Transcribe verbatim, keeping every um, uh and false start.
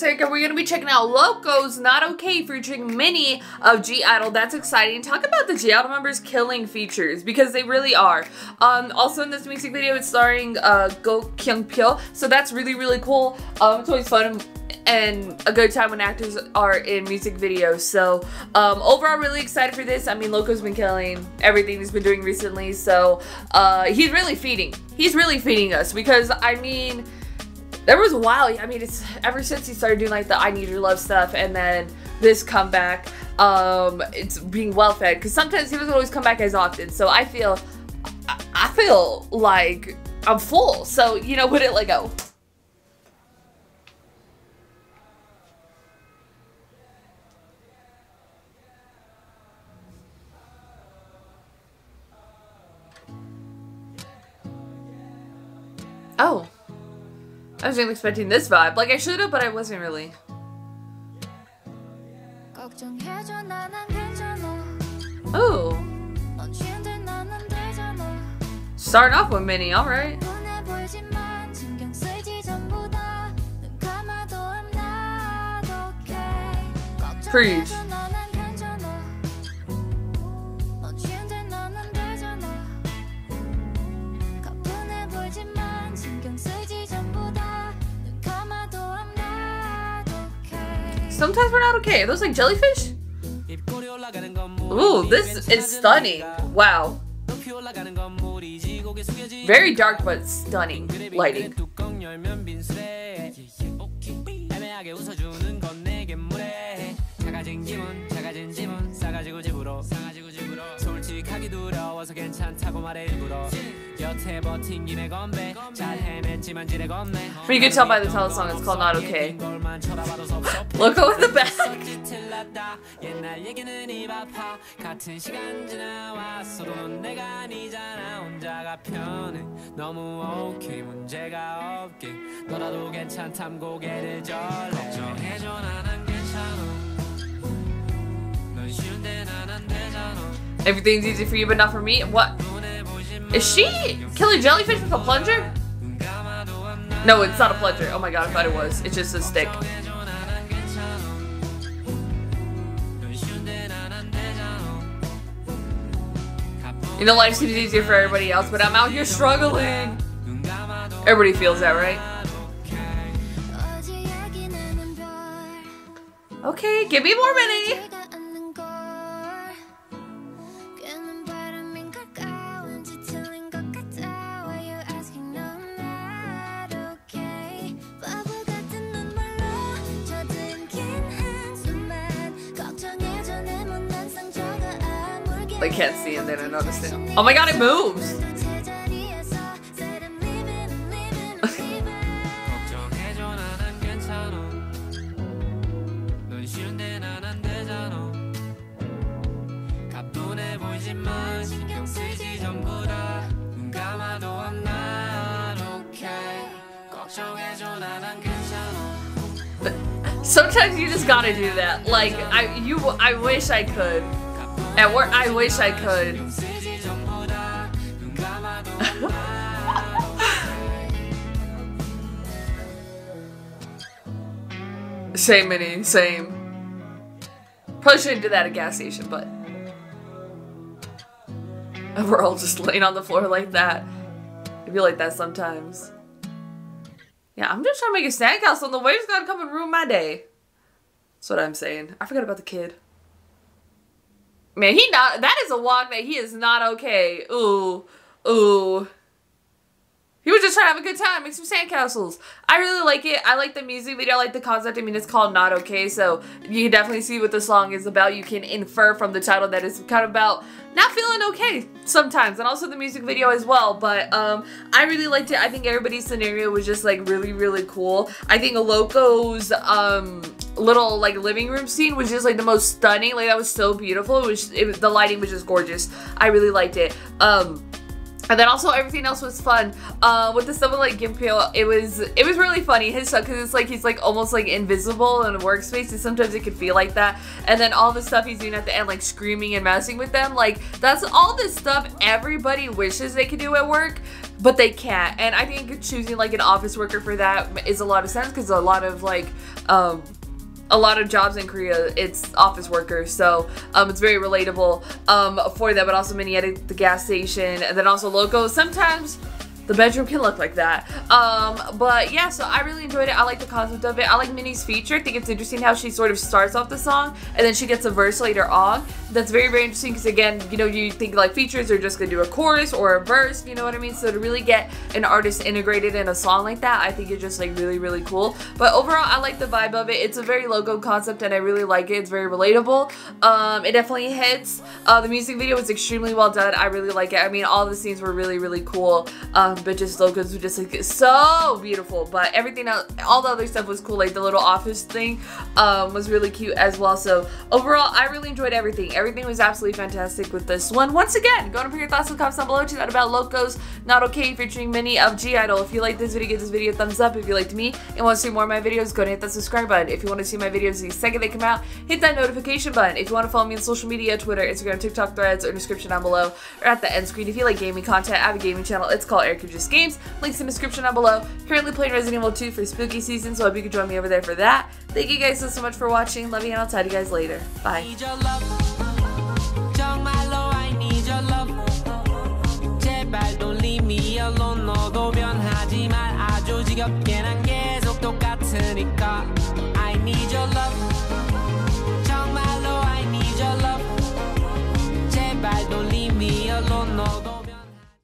it's Erika. We're gonna be checking out Loco's Not Okay featuring Minnie of G I D L E. That's exciting. Talk about the G I D L E members killing features, because they really are. Um, also in this music video, it's starring uh, Go Kyung-pyo, so that's really, really cool. Um, it's always fun and a good time when actors are in music videos. So um, overall, really excited for this. I mean, Loco's been killing everything he's been doing recently, so uh, he's really feeding. He's really feeding us, because I mean, there was a while, I mean, it's ever since he started doing like the I Need Your Love stuff, and then this comeback, um, it's being well fed, because sometimes he doesn't always come back as often. So I feel, I feel like I'm full. So, you know, would it let go? Oh. I wasn't expecting this vibe. Like, I should have, but I wasn't really. Ooh. Starting off with Minnie, alright. Preach. Sometimes we're not okay. Are those like jellyfish? Ooh, this is stunning. Wow. Very dark, but stunning lighting. But you can tell by the title of the song, it's called Not Okay. Loco in the back. Everything's easy for you, but not for me. What? Is she killing jellyfish with a plunger? No, it's not a plunger. Oh my god, I thought it was. It's just a stick. You know, life seems easier for everybody else, but I'm out here struggling. Everybody feels that, right? Okay, give me more Minnie. They can't see him, they don't notice him. Oh my god, it moves! Sometimes you just gotta do that. Like, I, you, I wish I could. At work, I wish I could. Same, Minnie, same. Probably shouldn't do that at a gas station, but we're all just laying on the floor like that. I feel like that sometimes. Yeah, I'm just trying to make a snack house on the waves gotta come and ruin my day. That's what I'm saying. I forgot about the kid. Man, he not, that is a walk that he is not okay. Ooh, ooh. He was just trying to have a good time, make some sandcastles. I really like it. I like the music video, I like the concept. I mean, it's called Not Okay, so you can definitely see what the song is about. You can infer from the title that it's kind of about not feeling okay sometimes, and also the music video as well. But um, I really liked it. I think everybody's scenario was just like really, really cool. I think Loco's um, little like living room scene was just like the most stunning. Like, that was so beautiful. It was, it was the lighting was just gorgeous. I really liked it. Um, And then also everything else was fun. Uh, with the stuff with like Jinpil, it was it was really funny. His stuff, because it's like he's like almost like invisible in a workspace, and sometimes it could feel like that. And then all the stuff he's doing at the end, like screaming and messing with them, like that's all this stuff everybody wishes they could do at work. but they can't. And I think choosing like an office worker for that is a lot of sense, because a lot of like um a lot of jobs in Korea, it's office workers, so um, it's very relatable um, for that. But also Minnie at the gas station, and then also Loco. Sometimes the bedroom can look like that. Um, but yeah, so I really enjoyed it. I like the concept of it. I like Minnie's feature. I think it's interesting how she sort of starts off the song and then she gets a verse later on. That's very, very interesting, because again, you know, you think like features are just gonna do a chorus or a verse, you know what I mean? So to really get an artist integrated in a song like that, I think it's just like really, really cool. But overall, I like the vibe of it. It's a very Loco concept and I really like it. It's very relatable. Um, it definitely hits. Uh, the music video was extremely well done. I really like it. I mean, all the scenes were really, really cool. Um, But just Loco's were just like so beautiful. But everything else, all the other stuff was cool. Like the little office thing um, was really cute as well. So overall, I really enjoyed everything. Everything was absolutely fantastic with this one. Once again, go and put your thoughts in the comments down below. Check out about Loco's Not Okay featuring Minnie of G I dole. If you liked this video, give this video a thumbs up. If you liked me and want to see more of my videos, go and hit that subscribe button. If you want to see my videos the second they come out, hit that notification button. If you want to follow me on social media, Twitter, Instagram, TikTok, Threads, or description down below, or at the end screen. If you like gaming content, I have a gaming channel. It's called Erika. Just Games. Links in the description down below. Currently playing Resident Evil two for spooky season, so I hope you can join me over there for that. Thank you guys so, so much for watching. Love you, and I'll talk to you guys later. Bye. I need your love.